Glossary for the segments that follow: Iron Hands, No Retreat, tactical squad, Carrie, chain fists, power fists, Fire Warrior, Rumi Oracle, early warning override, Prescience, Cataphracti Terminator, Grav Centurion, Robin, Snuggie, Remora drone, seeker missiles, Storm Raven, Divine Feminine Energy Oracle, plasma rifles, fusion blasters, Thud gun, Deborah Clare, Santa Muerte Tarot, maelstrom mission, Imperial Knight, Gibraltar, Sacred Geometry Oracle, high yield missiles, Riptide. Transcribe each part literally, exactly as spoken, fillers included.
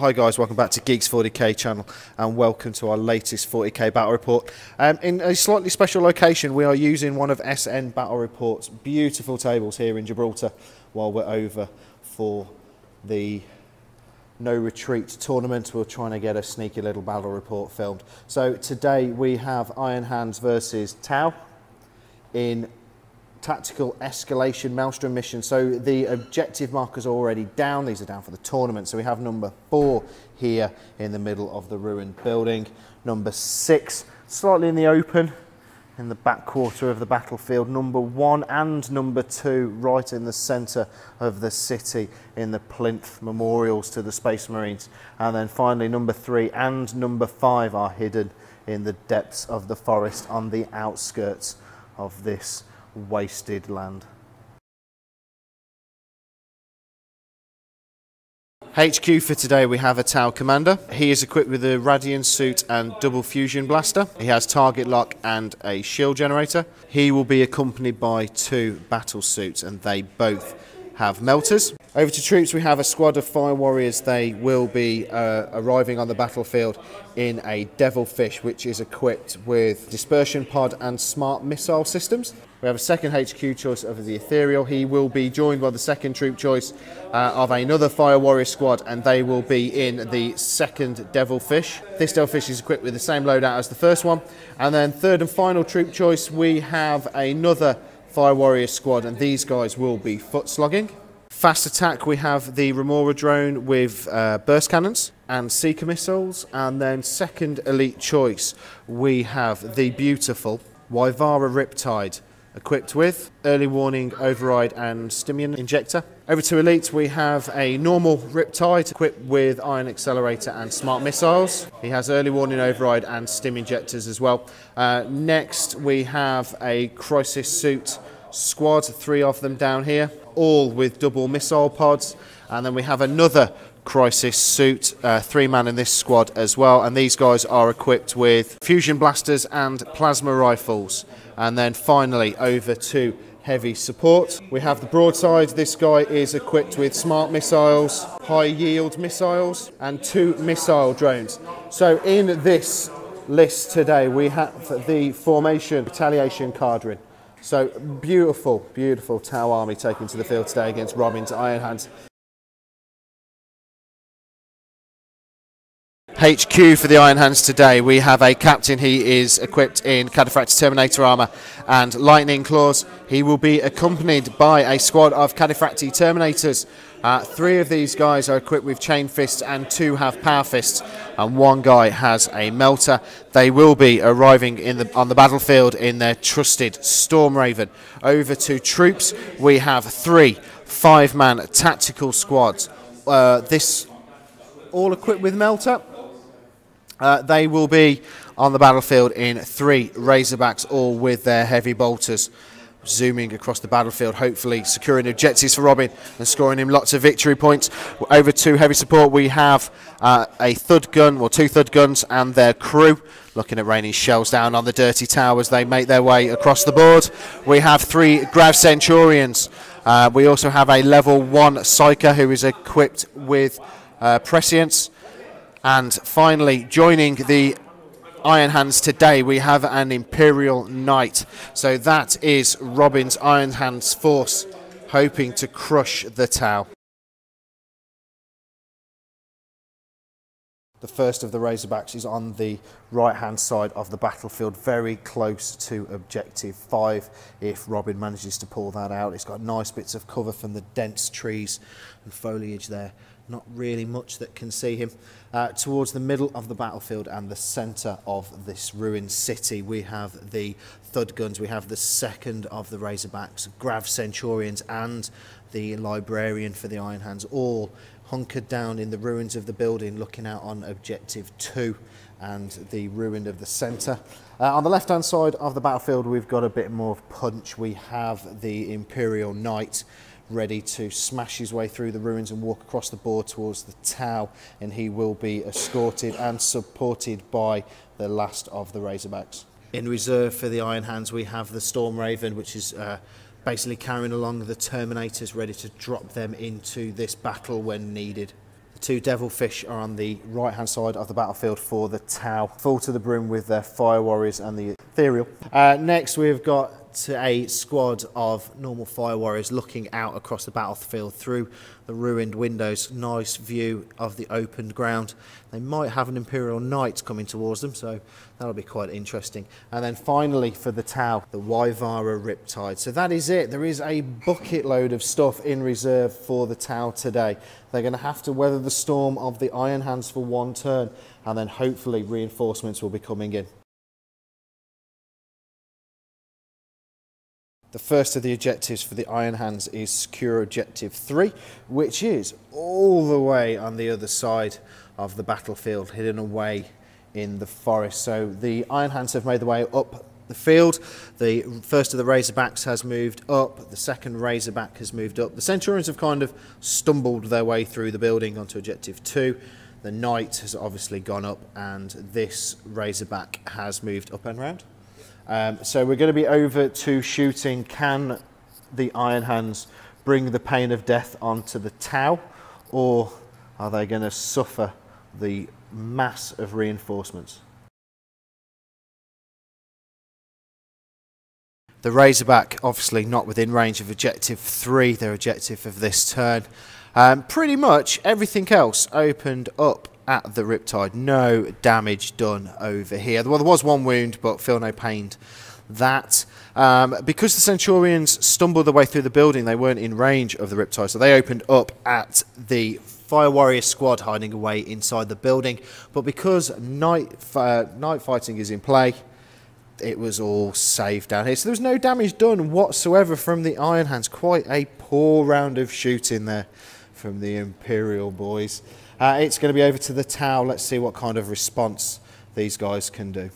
Hi guys, welcome back to Geeks forty K channel and welcome to our latest forty K battle report. Um, in a slightly special location, we are using one of S N Battle Report's beautiful tables here in Gibraltar while we're over for the No Retreat tournament. We're trying to get a sneaky little battle report filmed. So today we have Iron Hands versus Tau in tactical escalation maelstrom mission. So the objective markers are already down. These are down for the tournament. So we have number four here in the middle of the ruined building. Number six, slightly in the open, in the back quarter of the battlefield. Number one and number two, right in the centre of the city, in the plinth memorials to the Space Marines. And then finally, number three and number five are hidden in the depths of the forest on the outskirts of this wasted land. H Q for today, we have a Tau commander. He is equipped with a Radian suit and double fusion blaster. He has target lock and a shield generator. He will be accompanied by two battle suits and they both have melters. Over to troops, we have a squad of Fire Warriors. They will be uh, arriving on the battlefield in a devil fish, which is equipped with dispersion pod and smart missile systems. We have a second H Q choice of the ethereal. He will be joined by the second troop choice uh, of another Fire Warrior squad, and they will be in the second devil fish. This devil fish is equipped with the same loadout as the first one. And then third and final troop choice, we have another Fire Warrior squad, and these guys will be foot slogging. Fast attack, we have the Remora drone with uh, burst cannons and seeker missiles. And then second elite choice, we have the beautiful Wyvara Riptide, equipped with early warning override and stimion injector. Over to elite, we have a normal Riptide equipped with iron accelerator and smart missiles. He has early warning override and stim injectors as well. Uh, next we have a Crisis Suit squad, three of them down here, all with double missile pods. And then we have another Crisis Suit, uh, three man in this squad as well, and these guys are equipped with fusion blasters and plasma rifles. And then finally over to heavy support, we have the broadside. This guy is equipped with smart missiles, high yield missiles and two missile drones. So in this list today we have the formation retaliation cardron. So beautiful, beautiful Tau army taken to the field today against Robin's Iron Hands. H Q for the Iron Hands today, we have a captain. He is equipped in Cataphracti Terminator armour and lightning claws. He will be accompanied by a squad of Cataphracti Terminators. Uh, three of these guys are equipped with chain fists and two have power fists and one guy has a melter. They will be arriving in the, on the battlefield in their trusted Storm Raven. Over to troops, we have three five-man tactical squads, uh, this all equipped with melter. Uh, they will be on the battlefield in three Razorbacks, all with their heavy bolters, zooming across the battlefield, hopefully securing objectives for Robin and scoring him lots of victory points. Over to heavy support, we have uh, a Thud gun, or two Thud guns and their crew, looking at raining shells down on the dirty towers. They make their way across the board. We have three Grav Centurions. Uh, we also have a level one Psyker who is equipped with uh, prescience. And finally, joining the Iron Hands today, we have an Imperial Knight. So that is Robin's Iron Hands force, hoping to crush the Tau. The first of the Razorbacks is on the right-hand side of the battlefield, very close to objective five. If Robin manages to pull that out, it's got nice bits of cover from the dense trees and foliage there. Not really much that can see him. Uh, towards the middle of the battlefield and the centre of this ruined city, we have the Thud guns, we have the second of the Razorbacks, Grav Centurions and the Librarian for the Iron Hands, all hunkered down in the ruins of the building, looking out on objective two and the ruin of the centre. Uh, on the left-hand side of the battlefield, we've got a bit more punch. We have the Imperial Knight, ready to smash his way through the ruins and walk across the board towards the Tau, and he will be escorted and supported by the last of the Razorbacks. In reserve for the Iron Hands, we have the Storm Raven, which is uh, basically carrying along the Terminators, ready to drop them into this battle when needed. Two devil fish are on the right hand side of the battlefield for the Tau, full to the brim with their fire warriors and the ethereal. Uh, next we've got to a squad of normal fire warriors looking out across the battlefield through the ruined windows. Nice view of the opened ground. They might have an Imperial Knight coming towards them, so that'll be quite interesting. And then finally for the Tau, the Wyvara Riptide. So that is it. There is a bucket load of stuff in reserve for the Tau today. They're going to have to weather the storm of the Iron Hands for one turn, and then hopefully reinforcements will be coming in. The first of the objectives for the Iron Hands is secure objective three, which is all the way on the other side of the battlefield, hidden away in the forest. So the Iron Hands have made their way up the field. The first of the Razorbacks has moved up, the second Razorback has moved up. The Centurions have kind of stumbled their way through the building onto objective two. The Knight has obviously gone up, and this Razorback has moved up and round. Um, so we're going to be over to shooting. Can the Iron Hands bring the pain of death onto the Tau, or are they going to suffer the mass of reinforcements? The Razorback obviously not within range of objective three, their objective of this turn. Um, pretty much everything else opened up at the Riptide. No damage done over here. Well, there was one wound, but feel no pain. That um, because the Centurions stumbled their way through the building, they weren't in range of the Riptide, so they opened up at the Fire Warrior squad hiding away inside the building. But because night uh, night fighting is in play, it was all safe down here. So there was no damage done whatsoever from the Iron Hands. Quite a poor round of shooting there from the Imperial boys. Uh, it's going to be over to the Tau. Let's see what kind of response these guys can do.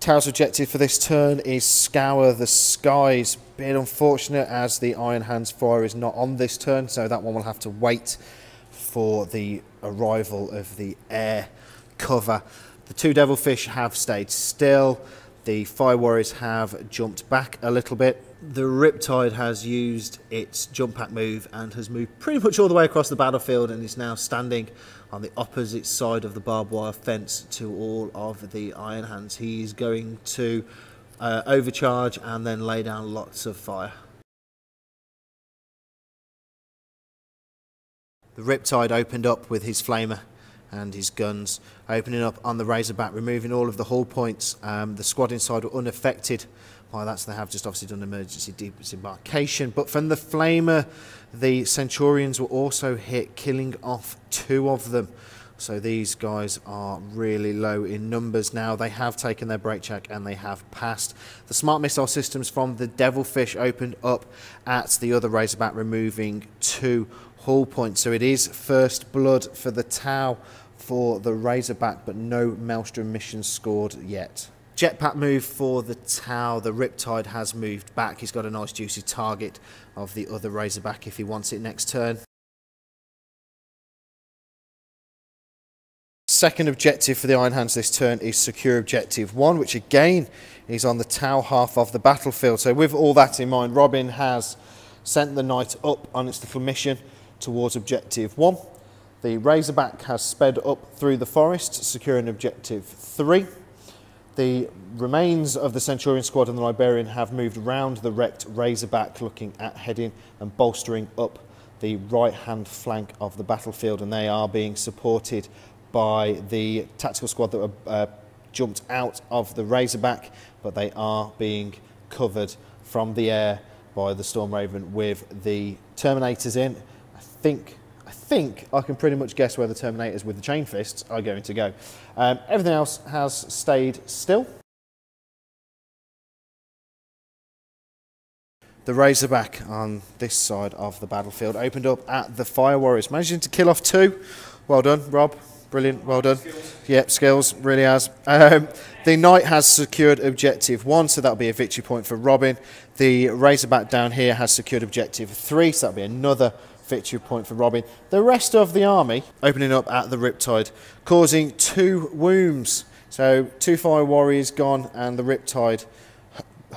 Tau's objective for this turn is scour the skies. Bit unfortunate as the Iron Hands fire is not on this turn, so that one will have to wait for the arrival of the air cover. The two Devilfish have stayed still. The Fire Warriors have jumped back a little bit. The Riptide has used its jump pack move and has moved pretty much all the way across the battlefield and is now standing on the opposite side of the barbed wire fence to all of the Iron Hands. He's going to uh, overcharge and then lay down lots of fire. The Riptide opened up with his flamer and his guns, opening up on the Razorback, removing all of the hull points. Um, the squad inside were unaffected by that, so they have just obviously done emergency disembarkation. But from the flamer, the Centurions were also hit, killing off two of them. So these guys are really low in numbers now. They have taken their break check and they have passed. The smart missile systems from the Devilfish opened up at the other Razorback, removing two hull points. So it is first blood for the Tau for the Razorback, but no maelstrom mission scored yet. Jetpack move for the Tau. The Riptide has moved back. He's got a nice juicy target of the other Razorback if he wants it next turn. Second objective for the Iron Hands this turn is secure objective one, which again is on the Tau half of the battlefield. So with all that in mind, Robin has sent the Knight up on its little mission towards objective one. The Razorback has sped up through the forest, securing objective three. The remains of the Centurion squad and the Liberian have moved round the wrecked Razorback, looking at heading and bolstering up the right-hand flank of the battlefield, and they are being supported by the tactical squad that were uh, jumped out of the Razorback, but they are being covered from the air by the Storm Raven with the Terminators in. I think... I think I can pretty much guess where the Terminators with the chain fists are going to go. Um, everything else has stayed still. The Razorback on this side of the battlefield opened up at the Fire Warriors, managing to kill off two. Well done, Rob. Brilliant, well done. Skills. Yep, skills, really has. Um, the Knight has secured objective one, so that'll be a victory point for Robin. The Razorback down here has secured objective three, so that'll be another victory point for Robin. The rest of the army opening up at the Riptide, causing two wounds. So two Fire Warriors gone and the Riptide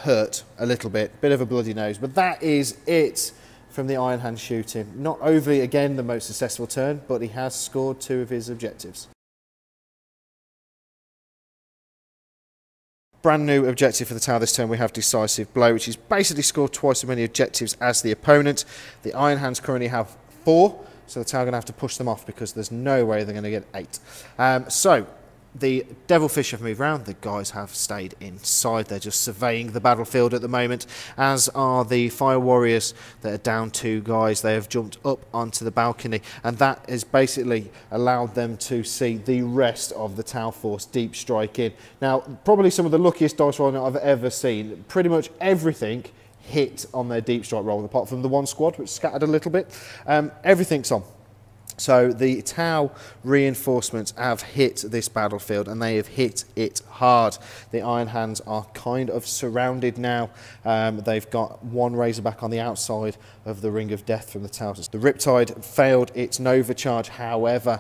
hurt a little bit. Bit of a bloody nose, but that is it from the Iron Hand shooting. Not overly, again, the most successful turn, but he has scored two of his objectives. Brand new objective for the Tau this turn, we have Decisive Blow, which is basically scored twice as many objectives as the opponent. The Iron Hands currently have four, so the Tau are going to have to push them off because there's no way they're going to get eight. Um, so, the Devil Fish have moved around, the guys have stayed inside, they're just surveying the battlefield at the moment, as are the Fire Warriors that are down two guys. They have jumped up onto the balcony, and that has basically allowed them to see the rest of the Tau force deep strike in. Now, probably some of the luckiest dice rolling I've ever seen, pretty much everything hit on their deep strike roll, apart from the one squad, which scattered a little bit. Um, everything's on. So the Tau reinforcements have hit this battlefield, and they have hit it hard. The Iron Hands are kind of surrounded now. Um, they've got one Razorback on the outside of the Ring of Death from the Tau. The Riptide failed its Nova charge, however,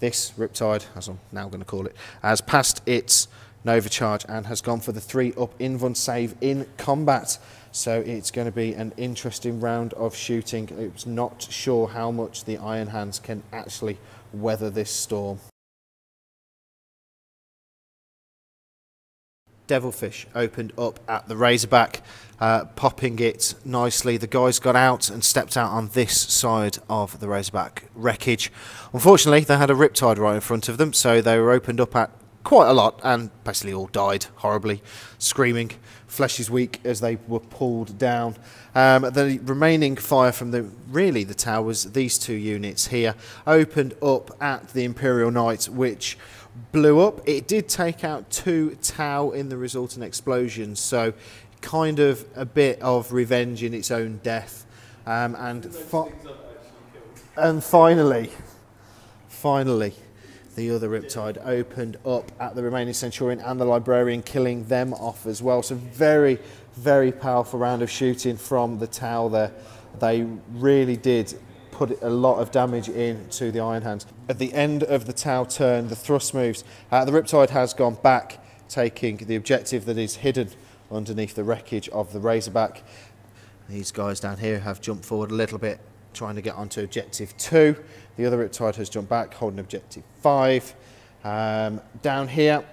this Riptide, as I'm now going to call it, has passed its Nova charge and has gone for the three up invuln save in combat. So it's going to be an interesting round of shooting. It's not sure how much the Iron Hands can actually weather this storm. Devilfish opened up at the Razorback, uh, popping it nicely. The guys got out and stepped out on this side of the Razorback wreckage. Unfortunately, they had a Riptide right in front of them, so they were opened up at quite a lot, and basically all died horribly, screaming, flesh is weak, as they were pulled down. Um, the remaining fire from the, really the Tau, was these two units here, opened up at the Imperial Knight, which blew up. It did take out two Tau in the resultant explosion, so kind of a bit of revenge in its own death. Um, and, fi and finally, finally, the other Riptide opened up at the remaining Centurion and the Librarian, killing them off as well. So very, very powerful round of shooting from the Tau there. They really did put a lot of damage into the Iron Hands. At the end of the Tau turn, the thrust moves. Uh, the Riptide has gone back, taking the objective that is hidden underneath the wreckage of the Razorback. These guys down here have jumped forward a little bit, trying to get onto objective two. The other Riptide has jumped back, holding objective five. Um, down here,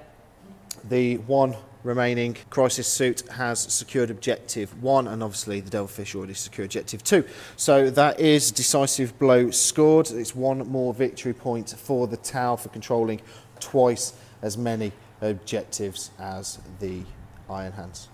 the one remaining Crisis Suit has secured objective one, and obviously the Devilfish already secured objective two. So that is Decisive Blow scored. It's one more victory point for the Tau for controlling twice as many objectives as the Iron Hands.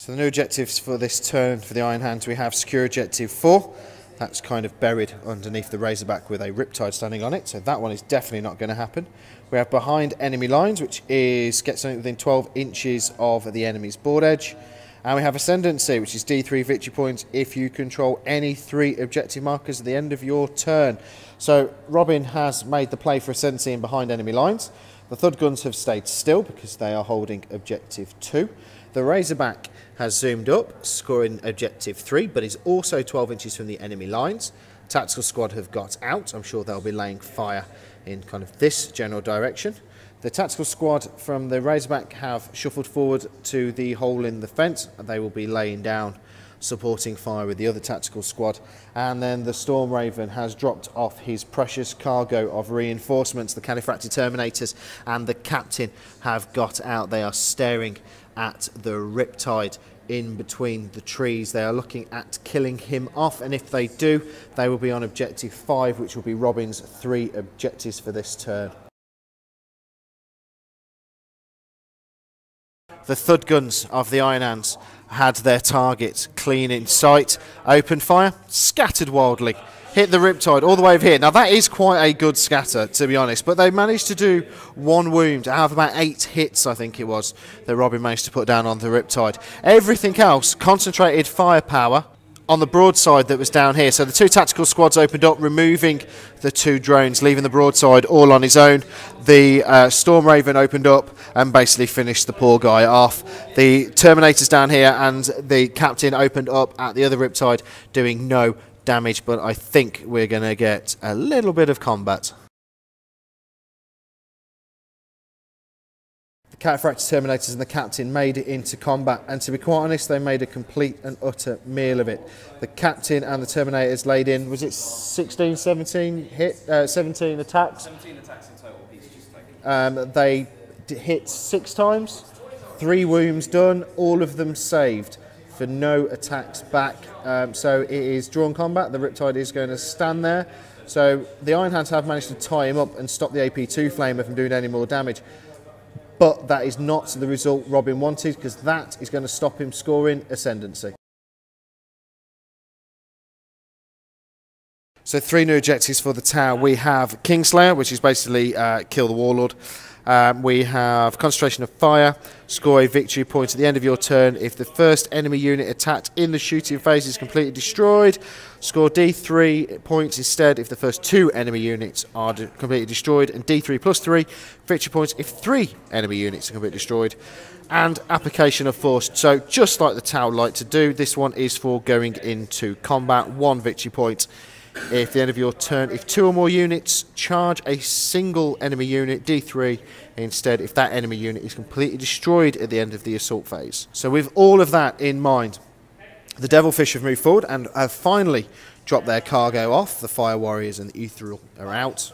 So the new objectives for this turn for the Iron Hands, we have secure objective four. That's kind of buried underneath the Razorback with a Riptide standing on it, so that one is definitely not going to happen. We have behind enemy lines, which is get something within twelve inches of the enemy's board edge. And we have ascendancy, which is D three victory points if you control any three objective markers at the end of your turn. So Robin has made the play for ascendancy in behind enemy lines. The Thud guns have stayed still because they are holding objective two. The Razorback has zoomed up, scoring objective three, but is also twelve inches from the enemy lines. Tactical squad have got out. I'm sure they'll be laying fire in kind of this general direction. The tactical squad from the Razorback have shuffled forward to the hole in the fence, and they will be laying down, supporting fire with the other tactical squad. And then the Storm Raven has dropped off his precious cargo of reinforcements. The Cataphracti Terminators and the Captain have got out. They are staring at the Riptide in between the trees. They are looking at killing him off, and if they do, they will be on objective five, which will be Robin's three objectives for this turn. The Thud guns of the Iron Hands had their target clean in sight, opened fire, scattered wildly, hit the Riptide all the way over here. Now that is quite a good scatter, to be honest, but they managed to do one wound out of about eight hits, I think it was, that Robin managed to put down on the Riptide. Everything else concentrated firepower on the broadside that was down here. So the two tactical squads opened up, removing the two drones, leaving the broadside all on his own. The uh, Storm Raven opened up and basically finished the poor guy off. The Terminators down here and the Captain opened up at the other Riptide, doing no damage, but I think we're going to get a little bit of combat. Cataphracti Terminators and the Captain made it into combat, and to be quite honest, they made a complete and utter meal of it. The Captain and the Terminators laid in, was it sixteen, seventeen hit, uh, seventeen attacks? seventeen attacks in total, he's just taken. Um, they d hit six times, three wounds done, all of them saved for no attacks back. Um, so it is drawn combat, the Riptide is going to stand there. So the Iron Hands have managed to tie him up and stop the A P two Flamer from doing any more damage. But that is not the result Robin wanted, because that is going to stop him scoring Ascendancy. So three new objectives for the Tau. We have Kingslayer, which is basically uh, kill the Warlord. Um, we have Concentration of Fire, score a victory point at the end of your turn. If the first enemy unit attacked in the shooting phase is completely destroyed, score D three points instead if the first two enemy units are de completely destroyed, and D three plus three victory points if three enemy units are completely destroyed. And Application of Force. So just like the Tau like to do, this one is for going into combat. One victory point if the end of your turn, if two or more units charge a single enemy unit, D three instead if that enemy unit is completely destroyed at the end of the assault phase. So with all of that in mind, the Devil Fish have moved forward and have finally dropped their cargo off. The Fire Warriors and the Ethereal are out.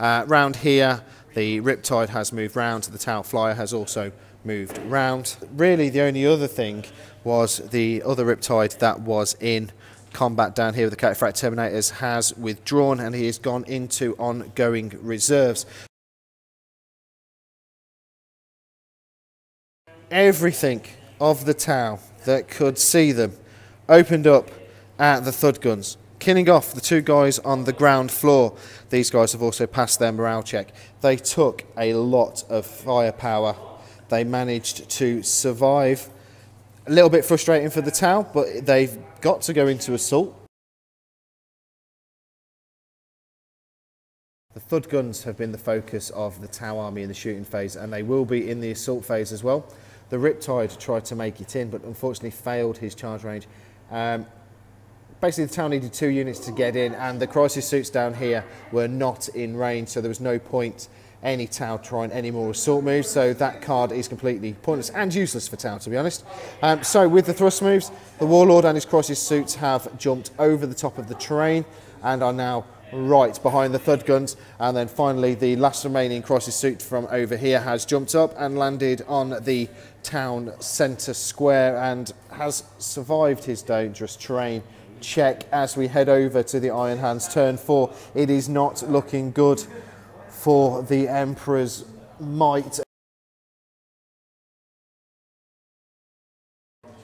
Uh, round here, the Riptide has moved round, the Tau Flyer has also moved round. Really, the only other thing was the other Riptide that was in combat down here with the Cataphracti Terminators has withdrawn, and he has gone into ongoing reserves. Everything of the Tau that could see them opened up at the Thud guns, killing off the two guys on the ground floor. These guys have also passed their morale check. They took a lot of firepower. They managed to survive. A little bit frustrating for the Tau, but they've got to go into assault. The Thud guns have been the focus of the Tau army in the shooting phase, and they will be in the assault phase as well. The Riptide tried to make it in, but unfortunately failed his charge range. Um, basically, the Tau needed two units to get in, and the Crisis Suits down here were not in range, so there was no point any Tau trying any more assault moves, so that card is completely pointless and useless for Tau, to be honest. Um, so with the thrust moves, the Warlord and his Crisis Suits have jumped over the top of the terrain and are now right behind the Thud guns, and then finally the last remaining Crisis Suit from over here has jumped up and landed on the town centre square and has survived his dangerous terrain check. As we head over to the Iron Hands turn four, it is not looking good for the Emperor's might.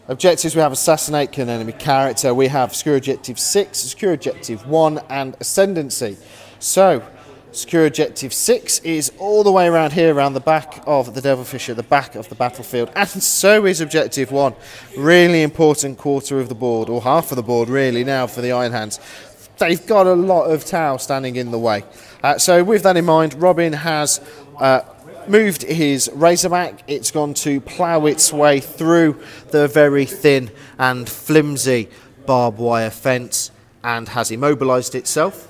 Objectives, we have assassinate, kill an enemy character, we have secure objective six, secure objective one, and ascendancy. So, secure objective six is all the way around here, around the back of the Devilfish, at the back of the battlefield, and so is objective one. Really important quarter of the board, or half of the board really now for the Iron Hands. They've got a lot of Tau standing in the way. Uh, so with that in mind, Robin has uh, moved his Razorback. It's gone to plough its way through the very thin and flimsy barbed wire fence and has immobilised itself.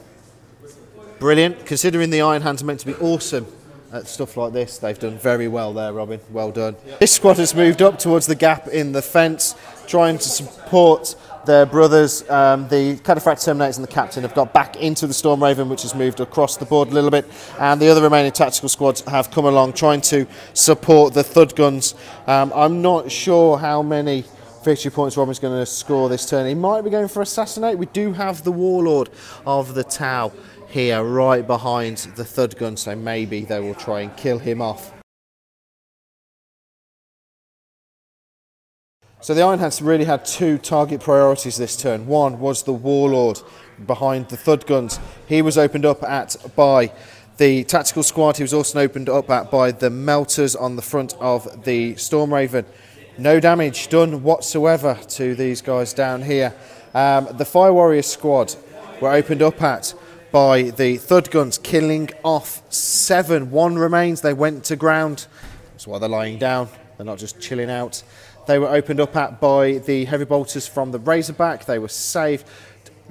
Brilliant. Considering the Iron Hands are meant to be awesome at stuff like this, they've done very well there, Robin. Well done. Yep. This squad has moved up towards the gap in the fence, trying to support their brothers. Um, the Cataphracti Terminators and the Captain have got back into the Storm Raven, which has moved across the board a little bit, and the other remaining tactical squads have come along trying to support the Thud guns. Um, I'm not sure how many victory points Robin's going to score this turn. He might be going for assassinate. We do have the Warlord of the Tau here right behind the Thud gun, so maybe they will try and kill him off. So the Iron Hands really had two target priorities this turn. One was the Warlord behind the Thud guns. He was opened up at by the tactical squad. He was also opened up at by the Melters on the front of the Storm Raven. No damage done whatsoever to these guys down here. Um, the Fire Warrior squad were opened up at by the Thud guns, killing off seven. One remains. They went to ground. That's why they're lying down. They're not just chilling out. They were opened up at by the heavy bolters from the Razorback. They were saved.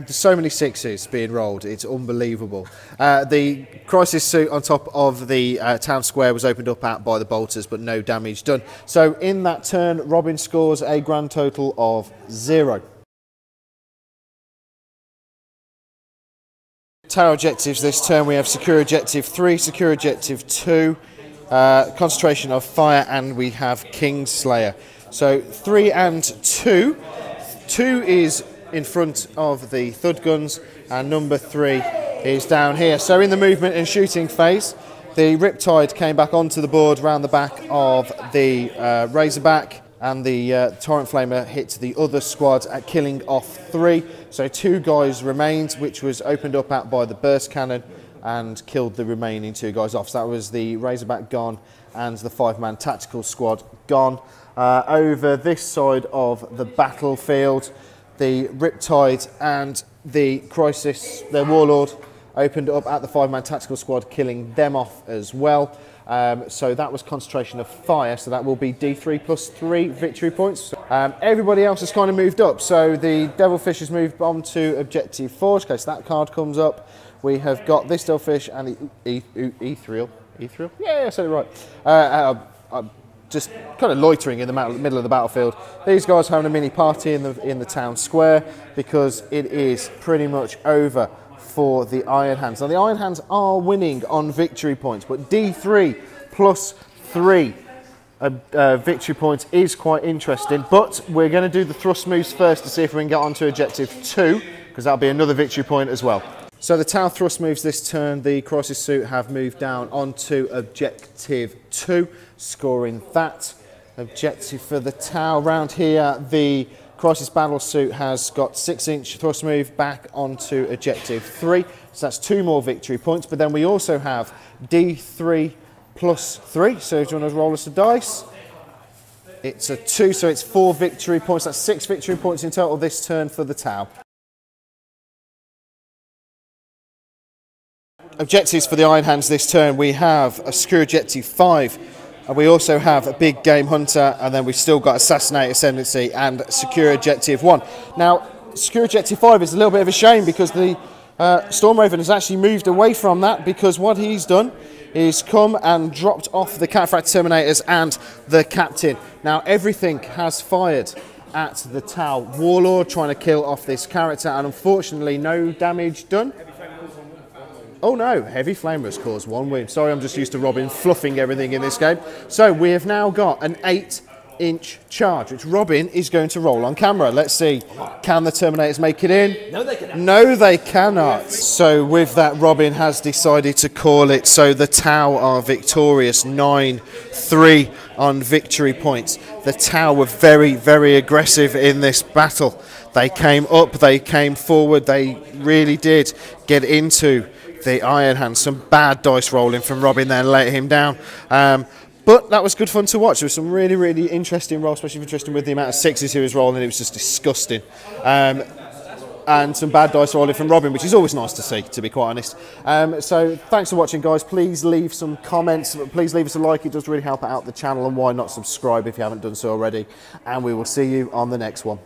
so many sixes being rolled, it's unbelievable. Uh, the Crisis Suit on top of the uh, town square was opened up out by the bolters, but no damage done. So in that turn, Robin scores a grand total of zero. Tau objectives this turn, we have Secure Objective three, Secure Objective two, uh, Concentration of Fire, and we have Kingslayer. So three and two. Two is in front of the Thud guns, and number three is down here. So in the movement and shooting phase, the Riptide came back onto the board round the back of the uh, Razorback, and the uh, Torrent Flamer hit the other squad at killing off three. So two guys remained, which was opened up at by the burst cannon and killed the remaining two guys off. So that was the Razorback gone and the five-man tactical squad gone. Uh, over this side of the battlefield, the Riptide and the Crisis, their Warlord, opened up at the five-man tactical squad, killing them off as well. Um, so that was concentration of fire, so that will be D three plus three victory points. Um, everybody else has kind of moved up, so the devil fish has moved on to objective four, in case that card comes up. We have got this devil fish and the ethereal. Ethereal? Yeah, I said it right. Uh, uh, I'm just kind of loitering in the middle of the battlefield. These guys are having a mini party in the, in the town square, because it is pretty much over for the Iron Hands. Now the Iron Hands are winning on victory points, but D three plus three uh, uh, victory points is quite interesting, but we're going to do the thrust moves first to see if we can get onto objective two, because that'll be another victory point as well. So the Tau thrust moves this turn, the Crisis Suit have moved down onto objective two, scoring that objective for the Tau. Round here, the Crisis Battle Suit has got six inch thrust move back onto objective three, so that's two more victory points. But then we also have D three plus three, so do you want to roll us a dice? It's a two, so it's four victory points. That's six victory points in total this turn for the Tau. Objectives for the Iron Hands this turn, we have a Secure Objective five, and we also have a Big Game Hunter, and then we've still got Assassinate Ascendancy and Secure Objective one. Now, Secure Objective five is a little bit of a shame, because the uh, Storm Raven has actually moved away from that, because what he's done is come and dropped off the Cataphracti Terminators and the Captain. Now, everything has fired at the Tau Warlord, trying to kill off this character, and unfortunately, no damage done. Oh no, Heavy Flamer has caused one wound. Sorry, I'm just used to Robin fluffing everything in this game. So we have now got an eight inch charge, which Robin is going to roll on camera. Let's see, can the Terminators make it in? No, they cannot. No, they cannot. So with that, Robin has decided to call it. So the Tau are victorious, nine three on victory points. The Tau were very, very aggressive in this battle. They came up, they came forward, they really did get into the Iron Hands. Some bad dice rolling from Robin there, let him down. Um, but that was good fun to watch. There was some really, really interesting rolls, especially interesting with the amount of sixes he was rolling. It was just disgusting. Um, and some bad dice rolling from Robin, which is always nice to see, to be quite honest. Um, so thanks for watching, guys. Please leave some comments. Please leave us a like. It does really help out the channel. And why not subscribe if you haven't done so already? And we will see you on the next one.